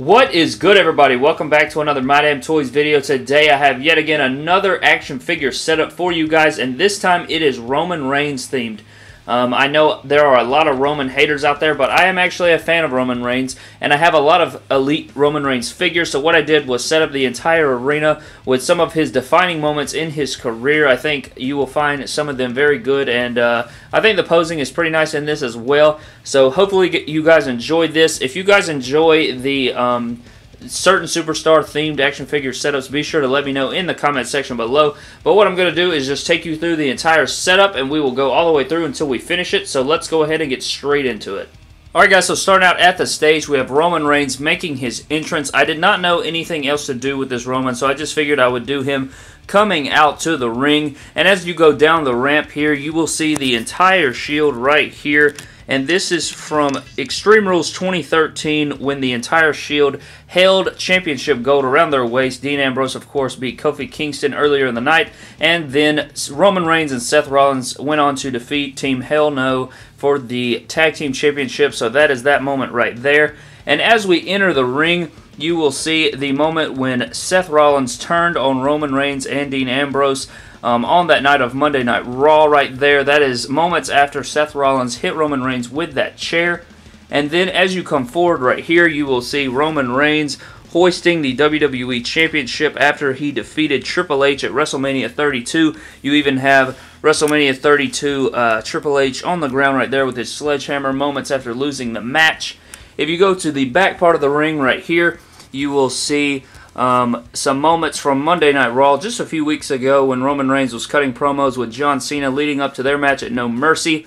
What is good, everybody? Welcome back to another My Damn Toys video. Today I have yet again another action figure set up for you guys, and this time it is Roman Reigns themed. I know there are a lot of Roman haters out there, but I am actually a fan of Roman Reigns, and I have a lot of elite Roman Reigns figures, so what I did was set up the entire arena with some of his defining moments in his career. I think you will find some of them very good, and I think the posing is pretty nice in this as well, so hopefully you guys enjoyed this. If you guys enjoy the certain superstar themed action figure setups, be sure to let me know in the comment section below. But what I'm going to do is just take you through the entire setup, and we will go all the way through until we finish it. So let's go ahead and get straight into it. Alright guys, so starting out at the stage, we have Roman Reigns making his entrance. I did not know anything else to do with this Roman, so I just figured I would do him coming out to the ring. And as you go down the ramp here, you will see the entire Shield right here. And this is from Extreme Rules 2013, when the entire Shield held championship gold around their waist. Dean Ambrose, of course, beat Kofi Kingston earlier in the night. And then Roman Reigns and Seth Rollins went on to defeat Team Hell No for the Tag Team Championship. So that is that moment right there. And as we enter the ring, you will see the moment when Seth Rollins turned on Roman Reigns and Dean Ambrose on that night of Monday Night Raw right there. That is moments after Seth Rollins hit Roman Reigns with that chair. And then as you come forward right here, you will see Roman Reigns hoisting the WWE Championship after he defeated Triple H at WrestleMania 32. You even have WrestleMania 32 Triple H on the ground right there with his sledgehammer moments after losing the match. If you go to the back part of the ring right here, you will see some moments from Monday Night Raw just a few weeks ago when Roman Reigns was cutting promos with John Cena leading up to their match at No Mercy.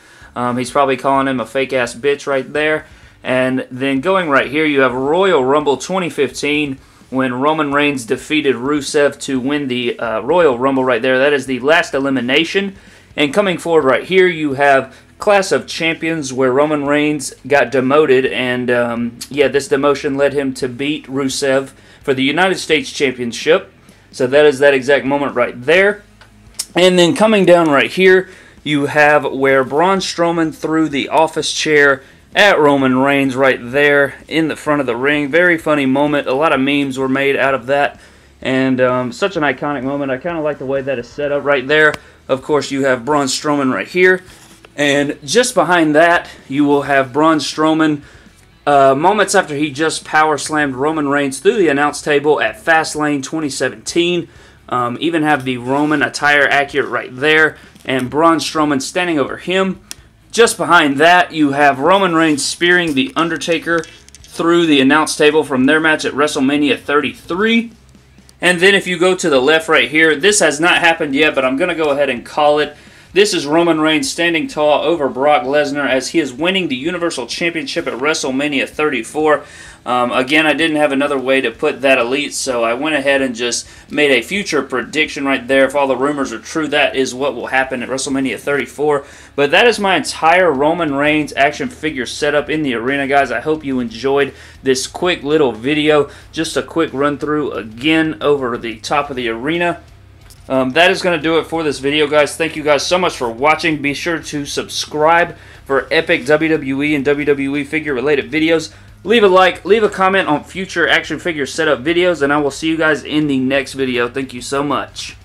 He's probably calling him a fake-ass bitch right there. And then going right here, you have Royal Rumble 2015 when Roman Reigns defeated Rusev to win the Royal Rumble right there. That is the last elimination. And coming forward right here, you have Class of Champions, where Roman Reigns got demoted, and yeah, this demotion led him to beat Rusev for the United States Championship. So that is that exact moment right there. And then coming down right here, you have where Braun Strowman threw the office chair at Roman Reigns right there in the front of the ring. Very funny moment. A lot of memes were made out of that, and such an iconic moment. I kind of like the way that is set up right there. Of course, you have Braun Strowman right here. And just behind that, you will have Braun Strowman moments after he just power slammed Roman Reigns through the announce table at Fastlane 2017. Even have the Roman attire accurate right there, and Braun Strowman standing over him. Just behind that, you have Roman Reigns spearing the Undertaker through the announce table from their match at WrestleMania 33. And then if you go to the left right here, this has not happened yet, but I'm going to go ahead and call it. This is Roman Reigns standing tall over Brock Lesnar as he is winning the Universal Championship at WrestleMania 34. Again, I didn't have another way to put that elite, so I went ahead and just made a future prediction right there. If all the rumors are true, that is what will happen at WrestleMania 34. But that is my entire Roman Reigns action figure setup in the arena, guys. I hope you enjoyed this quick little video. Just a quick run through again over the top of the arena. That is going to do it for this video, guys. Thank you guys so much for watching. Be sure to subscribe for epic WWE and WWE figure-related videos. Leave a like, leave a comment on future action figure setup videos, and I will see you guys in the next video. Thank you so much.